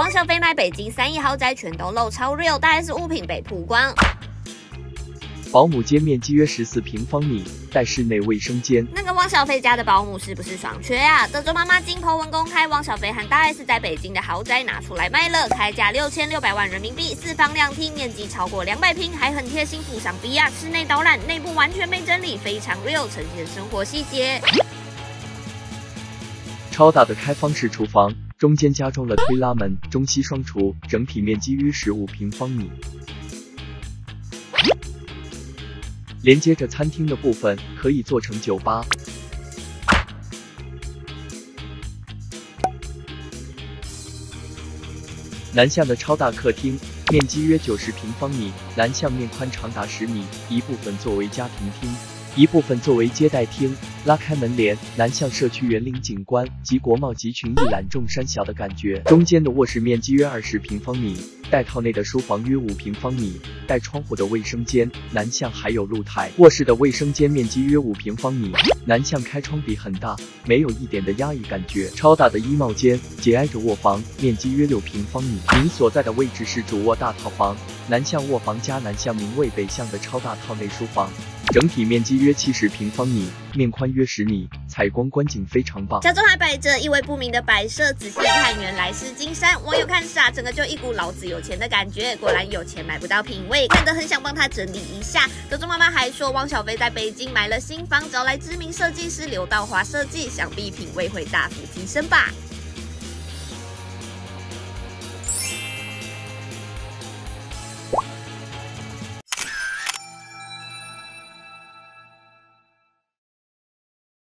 汪小菲卖北京3亿豪宅全都漏超 real， 大 S 物品被曝光。 保姆间面积约14平方米，带室内卫生间。那个汪小菲家的保姆是不是爽缺啊？这周妈妈金剖文公开，汪小菲和大 S 在北京的豪宅拿出来卖了，开价6600万人民币，4房2厅，面积超过200平，还很贴心附上 VR 室内导览，内部完全没整理，非常 real， 呈现生活细节。超大的开放式厨房，中间加装了推拉门，中西双厨，整体面积约15平方米。 连接着餐厅的部分可以做成酒吧。南向的超大客厅，面积约90平方米，南向面宽长达10米，一部分作为家庭厅，一部分作为接待厅。拉开门帘，南向社区园林景观及国贸集群一览众山小的感觉。中间的卧室面积约20平方米。 带套内的书房约5平方米，带窗户的卫生间，南向还有露台。卧室的卫生间面积约5平方米，南向开窗比很大，没有一点的压抑感觉。超大的衣帽间紧挨着卧房，面积约6平方米。您所在的位置是主卧大套房，南向卧房加南向明卫北向的超大套内书房，整体面积约70平方米，面宽约10米。 采光观景非常棒，家中还摆着意味不明的摆设，仔细看原来是金山。网友看傻，整个就一股老子有钱的感觉，果然有钱买不到品味，看得很想帮他整理一下。德中妈妈还说，汪小菲在北京买了新房，找来知名设计师刘道华设计，想必品味会大幅提升吧。